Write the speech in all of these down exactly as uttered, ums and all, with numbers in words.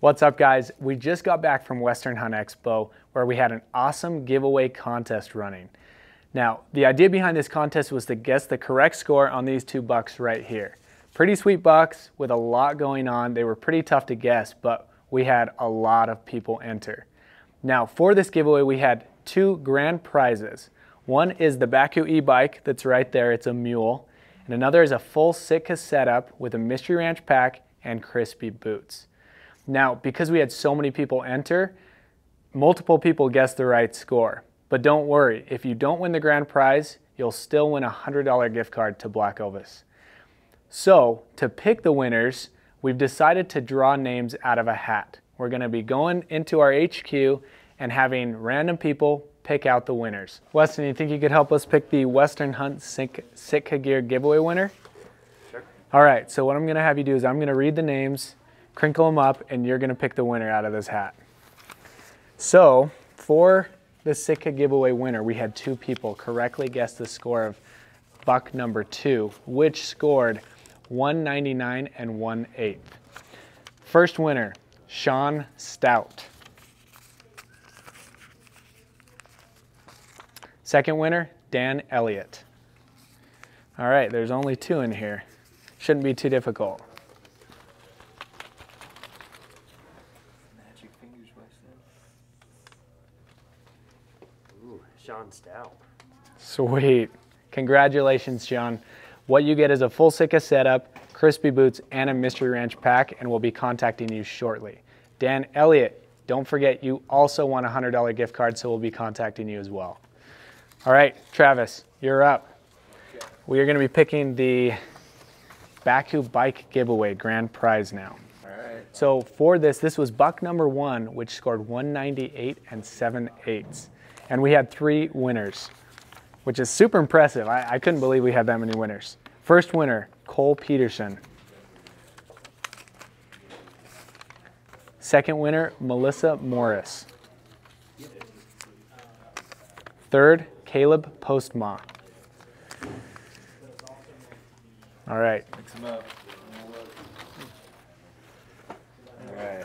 What's up, guys? We just got back from Western Hunt Expo, where we had an awesome giveaway contest running. Now, the idea behind this contest was to guess the correct score on these two bucks right here. Pretty sweet bucks with a lot going on. They were pretty tough to guess, but we had a lot of people enter. Now, for this giveaway, we had two grand prizes. One is the Bakcou e-bike that's right there. It's a mule. And another is a full Sitka setup with a Mystery Ranch pack and Crispi boots. Now, because we had so many people enter, multiple people guessed the right score. But don't worry, if you don't win the grand prize, you'll still win a one hundred dollar gift card to Black Ovis. So, to pick the winners, we've decided to draw names out of a hat. We're gonna be going into our H Q and having random people pick out the winners. Weston, you think you could help us pick the Western Hunt Sitka Gear giveaway winner? Sure. All right, so what I'm gonna have you do is I'm gonna read the names, crinkle them up, and you're gonna pick the winner out of this hat. So for the Sitka giveaway winner, we had two people correctly guess the score of buck number two, which scored one ninety-nine and one eighth. First winner, Sean Stout. Second winner, Dan Elliott. All right, there's only two in here. Shouldn't be too difficult. Sean Stout. Sweet. Congratulations, Sean. What you get is a full Sitka setup, Crispi boots, and a Mystery Ranch pack, and we'll be contacting you shortly. Dan Elliott, don't forget you also won a one hundred dollar gift card, so we'll be contacting you as well. All right, Travis, you're up. Okay. We are going to be picking the Bakcou bike giveaway grand prize now. All right. So for this, this was buck number one, which scored one ninety-eight and seven eighths. And we had three winners, which is super impressive. I, I couldn't believe we had that many winners. First winner, Cole Peterson. Second winner, Melissa Morris. Third, Caleb Postma. All right. Mix them up. All right.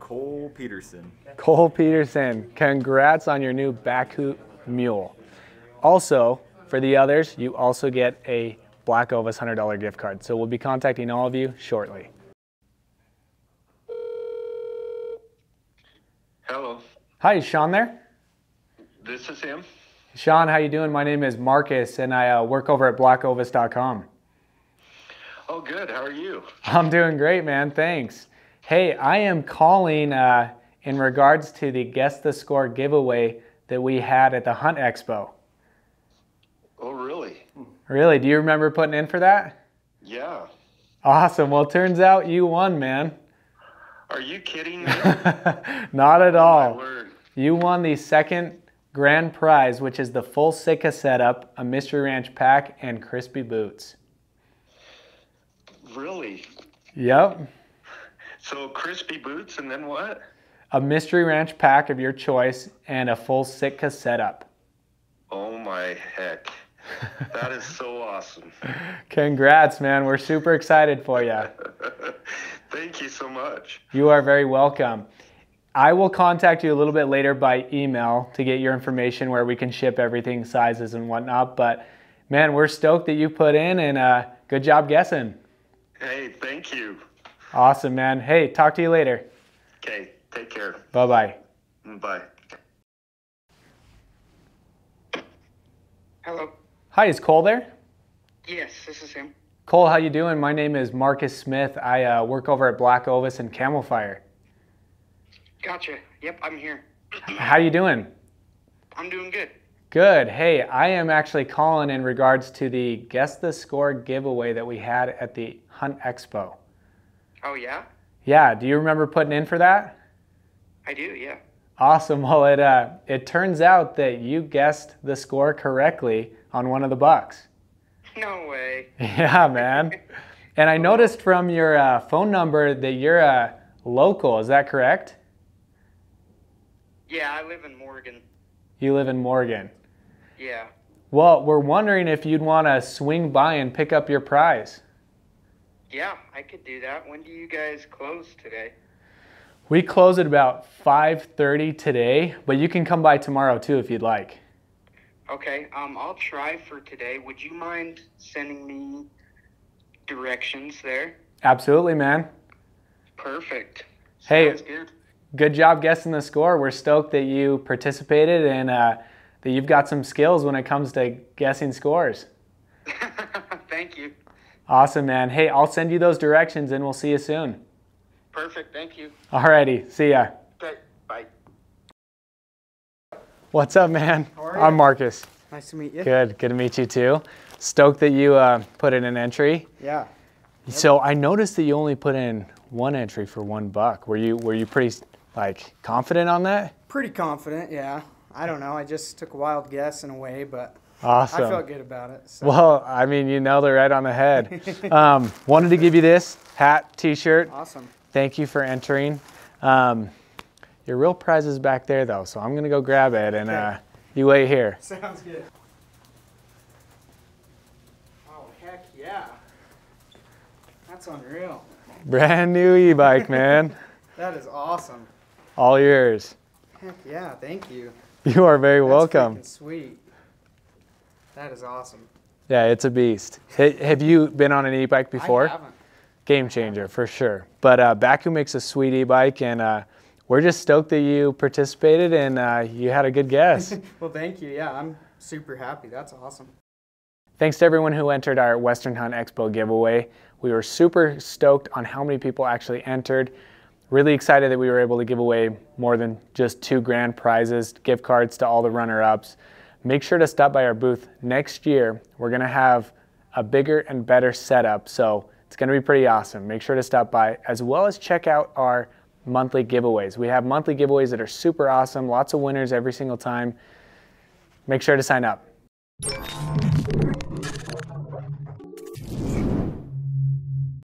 Cole Peterson. Cole Peterson, congrats on your new Bakcou mule. Also, for the others, you also get a Black Ovis one hundred dollar gift card. So we'll be contacting all of you shortly. Hello. Hi, is Sean there? This is him. Sean, how you doing? My name is Marcus, and I uh, work over at black ovis dot com. Oh, good. How are you? I'm doing great, man. Thanks. Hey, I am calling uh, in regards to the Guess the Score giveaway that we had at the Hunt Expo. Oh, really? Really? Do you remember putting in for that? Yeah. Awesome. Well, turns out you won, man. Are you kidding me? Not at all. Oh, my word. You won the second grand prize, which is the full Sitka setup, a Mystery Ranch pack, and Crispi boots. Really? Yep. So Crispi boots and then what? A Mystery Ranch pack of your choice and a full Sitka setup. Oh my heck. That is so awesome. Congrats, man. We're super excited for you. Thank you so much. You are very welcome. I will contact you a little bit later by email to get your information where we can ship everything, sizes and whatnot. But man, we're stoked that you put in, and uh, good job guessing. Hey, thank you. Awesome, man. Hey, talk to you later. Okay, take care. Bye-bye. Bye. Hello. Hi, is Cole there? Yes, this is him. Cole, how you doing? My name is Marcus Smith. I uh, work over at Black Ovis and Camelfire. Gotcha. Yep, I'm here. How you doing? I'm doing good. Good. Hey, I am actually calling in regards to the Guess the Score giveaway that we had at the Hunt Expo. Oh, yeah? Yeah. Do you remember putting in for that? I do, yeah. Awesome. Well, it, uh, it turns out that you guessed the score correctly on one of the bucks. No way. Yeah, man. And I noticed from your uh, phone number that you're uh, local. Is that correct? Yeah, I live in Morgan. You live in Morgan. Yeah. Well, we're wondering if you'd want to swing by and pick up your prize. Yeah, I could do that. When do you guys close today? We close at about five thirty today, but you can come by tomorrow too if you'd like. Okay, um, I'll try for today. Would you mind sending me directions there? Absolutely, man. Perfect. Hey, sounds good. Good job guessing the score. We're stoked that you participated and uh, that you've got some skills when it comes to guessing scores. Thank you. Awesome, man. Hey, I'll send you those directions and we'll see you soon. Perfect. Thank you. Alrighty. See ya. Okay. Bye. What's up, man? How are you? I'm Marcus. Nice to meet you. Good. Good to meet you too. Stoked that you uh, put in an entry. Yeah. So I noticed that you only put in one entry for one buck. Were you were you pretty like confident on that? Pretty confident, yeah. I don't know. I just took a wild guess in a way, but awesome. I felt good about it. So. Well, I mean, you nailed it right on the head. um, wanted to give you this hat, T-shirt. Awesome. Thank you for entering. Um, your real prize is back there, though, so I'm gonna go grab it and okay. uh, you wait here. Sounds good. Oh heck yeah! That's unreal. Brand new e-bike, man. That is awesome. All yours. Heck yeah, thank you. You are very That's welcome. That's freaking sweet. That is awesome. Yeah, it's a beast. Hey, have you been on an e-bike before? I haven't. Game changer, for sure. But uh, Bakcou makes a sweet e-bike, and uh, we're just stoked that you participated and uh, you had a good guess. Well, thank you. Yeah, I'm super happy. That's awesome. Thanks to everyone who entered our Western Hunt Expo giveaway. We were super stoked on how many people actually entered. Really excited that we were able to give away more than just two grand prizes, gift cards to all the runner-ups. Make sure to stop by our booth next year. We're gonna have a bigger and better setup, so it's gonna be pretty awesome. Make sure to stop by, as well as check out our monthly giveaways. We have monthly giveaways that are super awesome, lots of winners every single time. Make sure to sign up.